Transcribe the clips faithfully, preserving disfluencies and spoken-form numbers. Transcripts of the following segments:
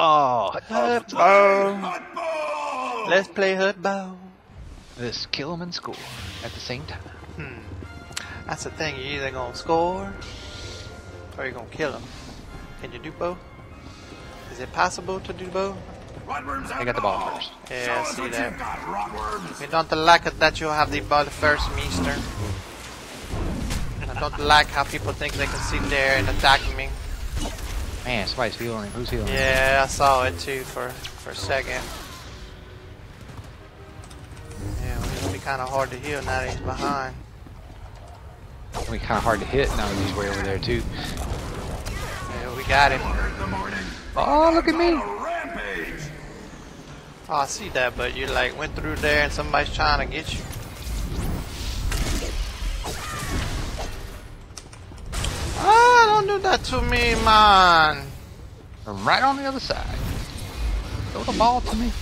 Oh, Huttball! Let's play Huttball. Let's kill him and score at the same time. Hmm. That's the thing. You're either gonna score or you're gonna kill him. Can you do both? Is it possible to do both? I got the ball first. Yeah, I see that. We don't like it that you have the ball first, mister. I don't like how people think they can sit there and attack me. Man, somebody's healing him. Who's healing him? Yeah, I saw it too for, for a second. Yeah, well, it'll be kind of hard to heal now that he's behind. It'll be kind of hard to hit now that he's way over there too. Yeah, we got him. Oh, look at me! Oh, I see that, but you like went through there and somebody's trying to get you. Oh, don't do that to me, man. I'm right on the other side. Throw the ball to me.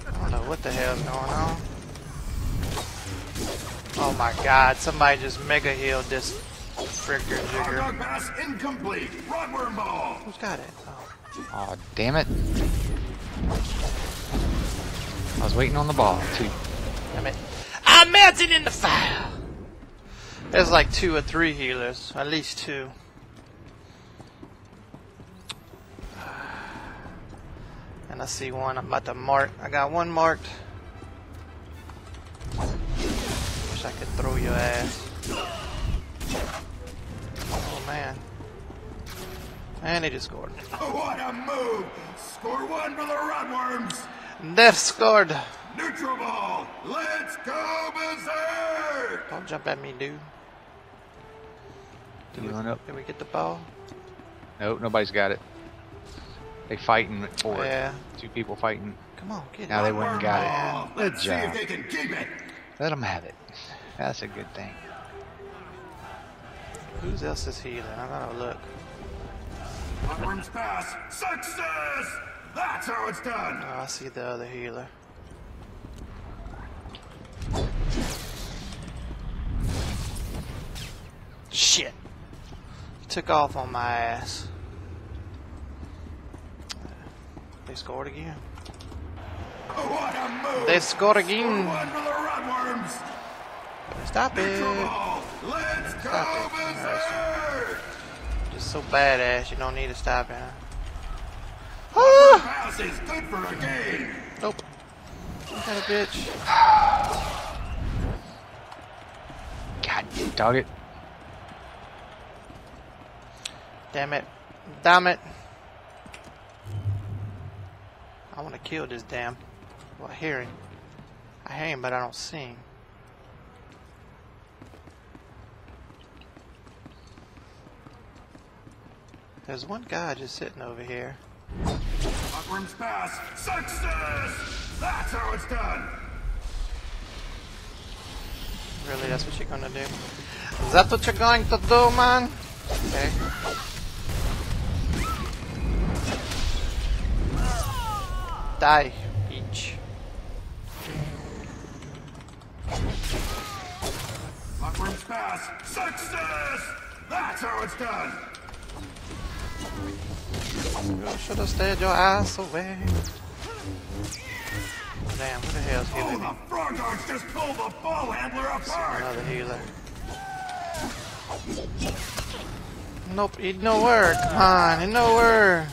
I don't know what the hell's going on. Oh my god, somebody just mega healed this fricker jigger. Who's got it? Oh, oh damn it. I was waiting on the ball, too. Damn it. I'm melting in the fire! There's like two or three healers, at least two. And I see one. I'm about to mark. I got one marked. Wish I could throw your ass. Oh man! And he just scored. What a move! Score one for the Rotworms. They've scored. Neutral ball. Let's go berserk! Don't jump at me, dude. Did we, up. Did we get the ball? Nope, nobody's got it. They fighting for it. Yeah. Two people fighting. Come on, get it. Now they went and got ball. it. Good Let's job. See if they can keep it. Let them have it. That's a good thing. Who else is healing? I'm gonna look. Rotworms pass. Success! That's how it's done! Oh, I see the other healer. Shit! Took off on my ass. They scored again. What a move. They scored again. Stop it! Let's stop it! Just so badass, you don't need to stop it. Ah! Good for a game. Nope. Look at that bitch. God, you dog it. Damn it. Damn it. I want to kill this damn. Well, I hear him. I hear him, but I don't see him. There's one guy just sitting over here. Rotworms pass. Success! That's how it's done! Really, that's what you're gonna do? Is that what you're going to do, man? Okay. Die, bitch. Rotworms pass. Success! That's how it's done! You should have stayed your ass away. Oh, damn, who the hell's healing? Oh, the frog dogs just pulled the ball handler apart! Another healer. Nope, it no work, man, it no work.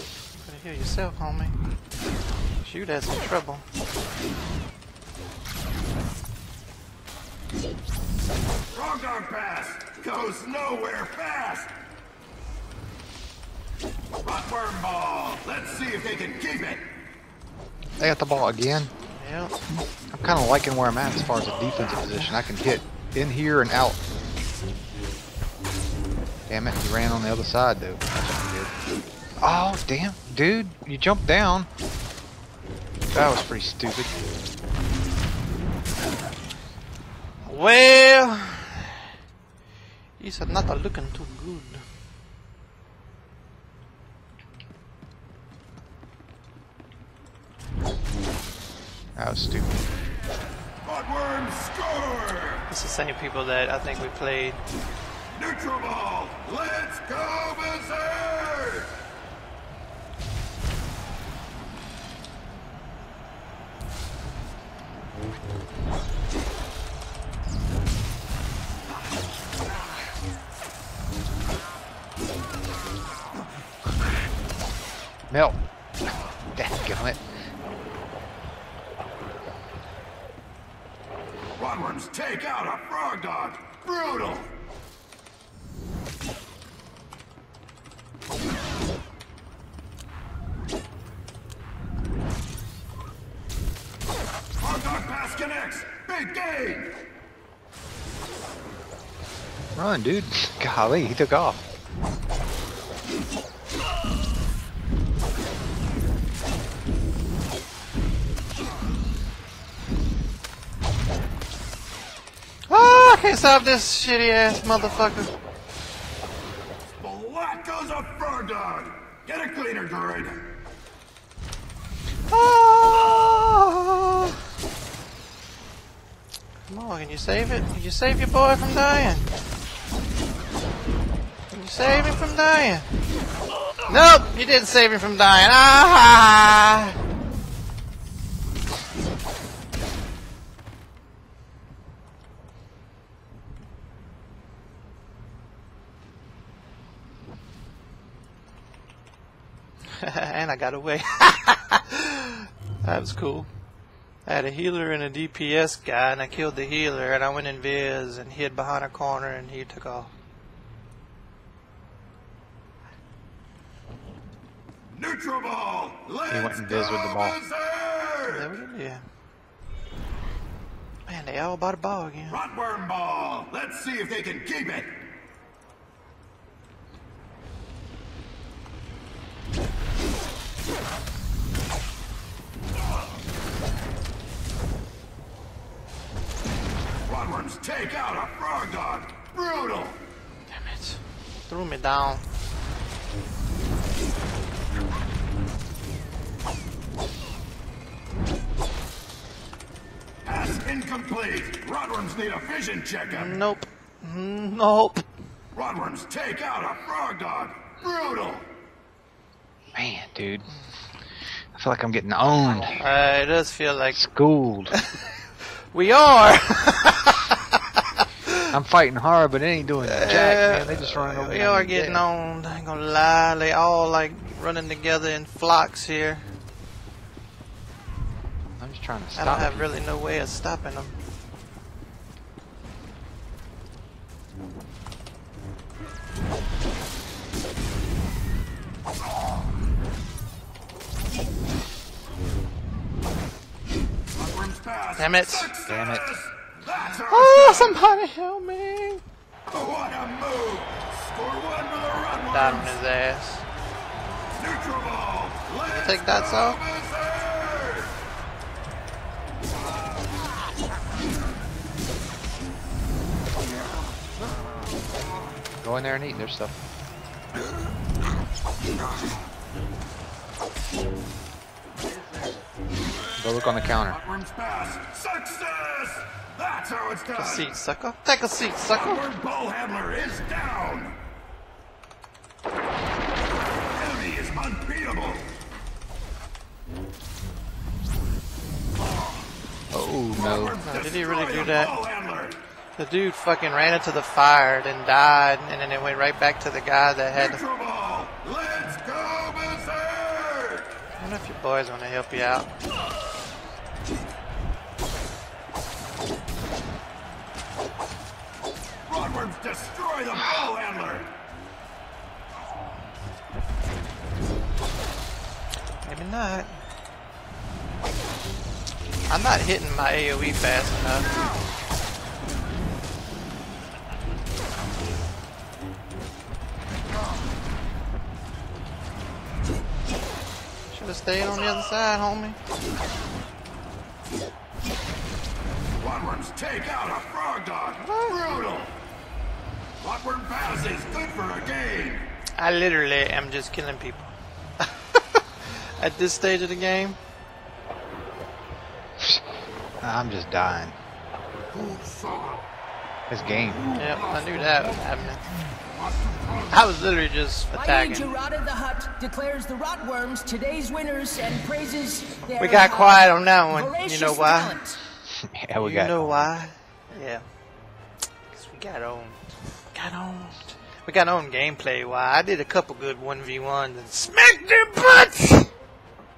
Better heal yourself, homie. Shoot, that's some trouble. Frog dog pass goes nowhere fast. Rotworm ball. Let's see if they can keep it. They got the ball again. Yep. I'm kind of liking where I'm at as far as the defensive position. I can hit in here and out. Damn it! He ran on the other side, though. Oh damn, dude! You jumped down. That was pretty stupid. Well, these are not looking too good. That was stupid. Rotworms score! This is the same people that I think we played. Neutral ball! Let's go berserk! Melt. Dadgummit. Rotworms take out a frog dog. Brutal. Frog dog pass connects. Big game. Run, dude. Golly, he took off. Can't stop this shitty ass motherfucker. Black goes a fur dog. Get a cleaner, droid. Oh. Come on, can you save it? Can you save your boy from dying? Can you save him from dying? Nope, you didn't save him from dying. Ah! And I got away. That was cool. I had a healer and a D P S guy, and I killed the healer, and I went in Viz and hid behind a corner, and he took off. Neutral ball. Let's he went in Viz with the ball. There we go. Yeah. Man, they all bought a ball again. Rotworm ball. Let's see if they can keep it. Rotworms take out a frog dog. Brutal. Damn it! Threw me down. Pass incomplete. Rotworms need a vision checkup. Nope. Nope. Rotworms take out a frog dog. Brutal. Man, dude, I feel like I'm getting owned. Uh, it does feel like schooled. We are. I'm fighting hard, but it ain't doing jack. Man, they just running over. We are getting owned. I ain't gonna lie. They all like running together in flocks here. I'm just trying to stop. I don't have really no way of stopping them. Damn it. Damn it. Oh, somebody help me. What a move. Score one for the Rotworms. Died on his ass. Neutral ball. Did you take that off? Go in there and eat their stuff. Go look on the counter. That's how it's done. Take a seat, sucker. Take a seat, sucker. Our ball handler is down. Enemy is unbeatable. Oh no! No, did he really do that? The dude fucking ran into the fire, then died, and then it went right back to the guy that had. Let's go, berserk! I don't know if your boys want to help you out. Rotworms destroy the ball handler. Maybe not. I'm not hitting my AoE fast enough. Should have stayed on the other side, homie. Rotworms take out a frog dog. Brutal. Rotworm pass is good for a game. I literally am just killing people at this stage of the game. I'm just dying. Ooh, This game. Yep, I knew that was happening. I was literally just attacking. Gerada the Hutt declares the Rotworms today's winners and praises their We got quiet on that one. You know why? yeah, we you got. You know owned. why? Yeah. Cause we got owned. Got owned. We got owned gameplay. Why? I did a couple good one v ones and smacked their butts.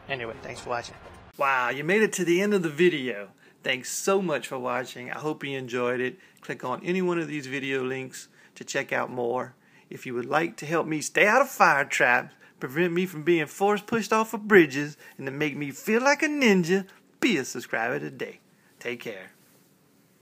Anyway, thanks for watching. Wow, you made it to the end of the video. Thanks so much for watching. I hope you enjoyed it. Click on any one of these video links to check out more. If you would like to help me stay out of fire traps, prevent me from being force pushed off of bridges, and to make me feel like a ninja, be a subscriber today. Take care.